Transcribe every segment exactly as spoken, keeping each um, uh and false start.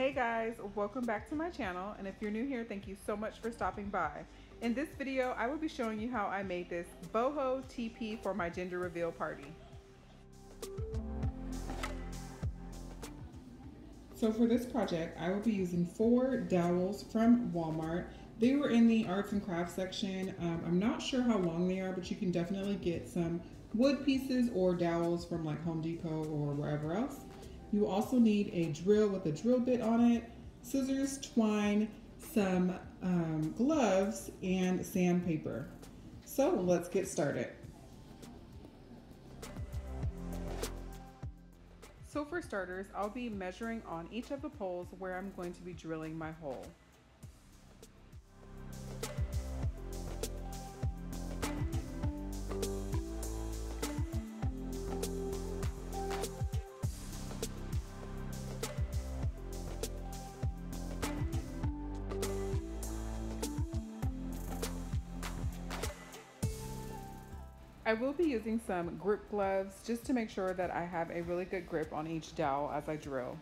Hey guys, welcome back to my channel, and if you're new here, thank you so much for stopping by. In this video, I will be showing you how I made this boho teepee for my gender reveal party. So for this project, I will be using four dowels from Walmart. They were in the arts and crafts section. Um, I'm not sure how long they are, but you can definitely get some wood pieces or dowels from like Home Depot or wherever else. You also need a drill with a drill bit on it, scissors, twine, some um, gloves, and sandpaper. So let's get started. So for starters, I'll be measuring on each of the poles where I'm going to be drilling my hole. I will be using some grip gloves just to make sure that I have a really good grip on each dowel as I drill.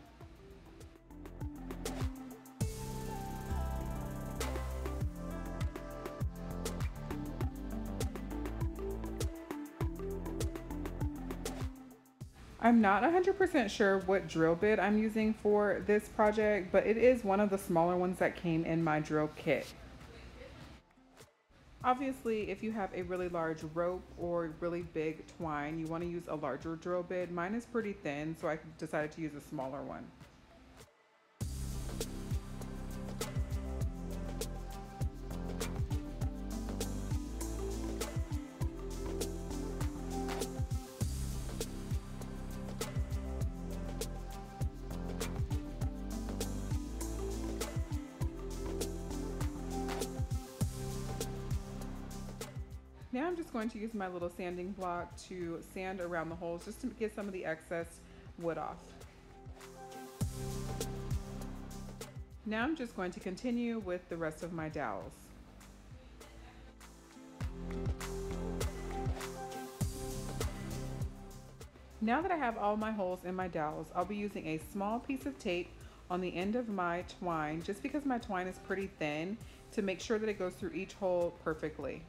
I'm not one hundred percent sure what drill bit I'm using for this project, but it is one of the smaller ones that came in my drill kit. Obviously, if you have a really large rope or really big twine, you want to use a larger drill bit. Mine is pretty thin, so I decided to use a smaller one. Now I'm just going to use my little sanding block to sand around the holes just to get some of the excess wood off. Now I'm just going to continue with the rest of my dowels. Now that I have all my holes in my dowels, I'll be using a small piece of tape on the end of my twine, just because my twine is pretty thin, to make sure that it goes through each hole perfectly.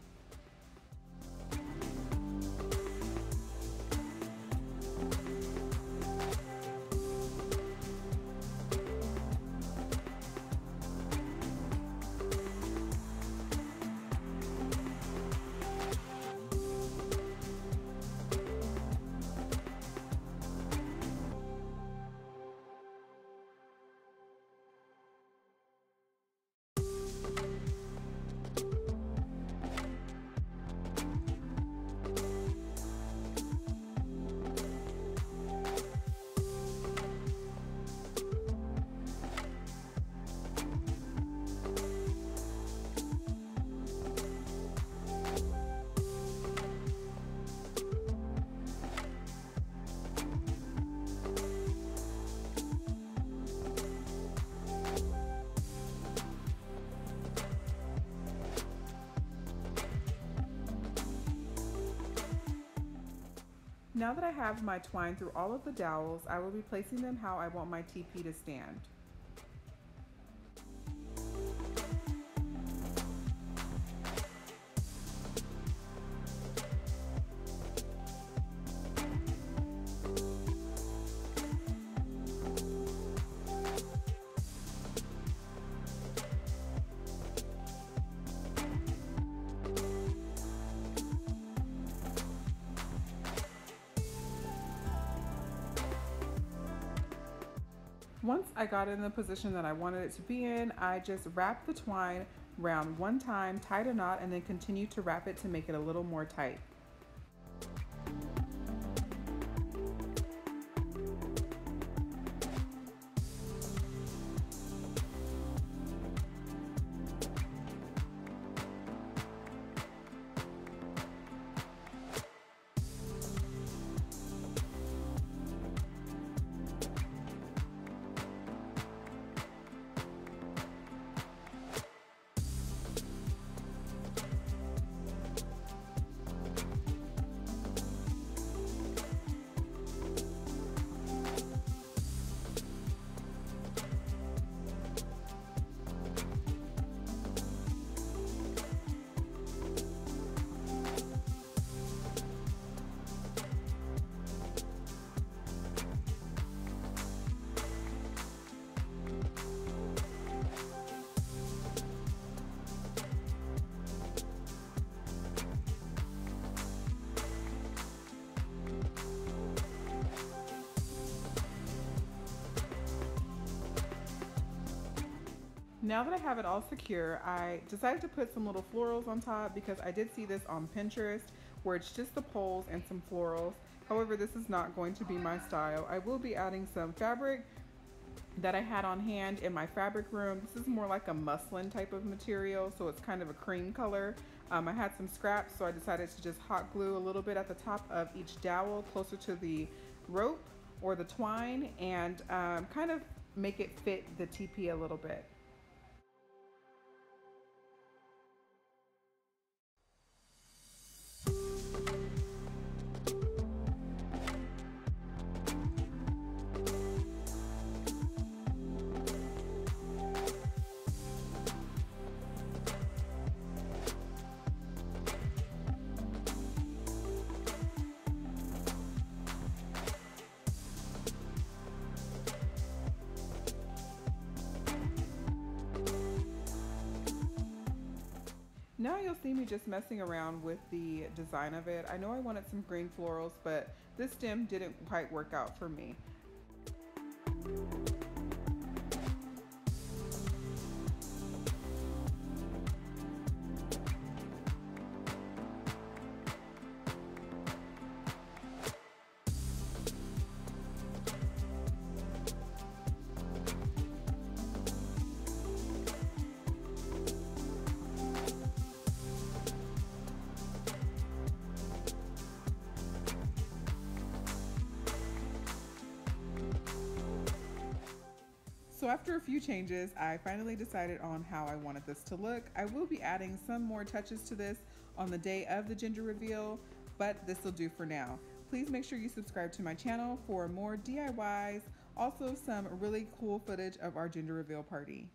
Now that I have my twine through all of the dowels, I will be placing them how I want my teepee to stand. Once I got it in the position that I wanted it to be in, I just wrapped the twine round one time, tied a knot, and then continued to wrap it to make it a little more tight. Now that I have it all secure, I decided to put some little florals on top because I did see this on Pinterest where it's just the poles and some florals. However, this is not going to be my style. I will be adding some fabric that I had on hand in my fabric room. This is more like a muslin type of material, so it's kind of a cream color. Um, I had some scraps, so I decided to just hot glue a little bit at the top of each dowel closer to the rope or the twine and um, kind of make it fit the teepee a little bit. Now you'll see me just messing around with the design of it. I know I wanted some green florals, but this stem didn't quite work out for me. So after a few changes, I finally decided on how I wanted this to look. I will be adding some more touches to this on the day of the gender reveal, but this will do for now. Please make sure you subscribe to my channel for more D I Ys, also some really cool footage of our gender reveal party.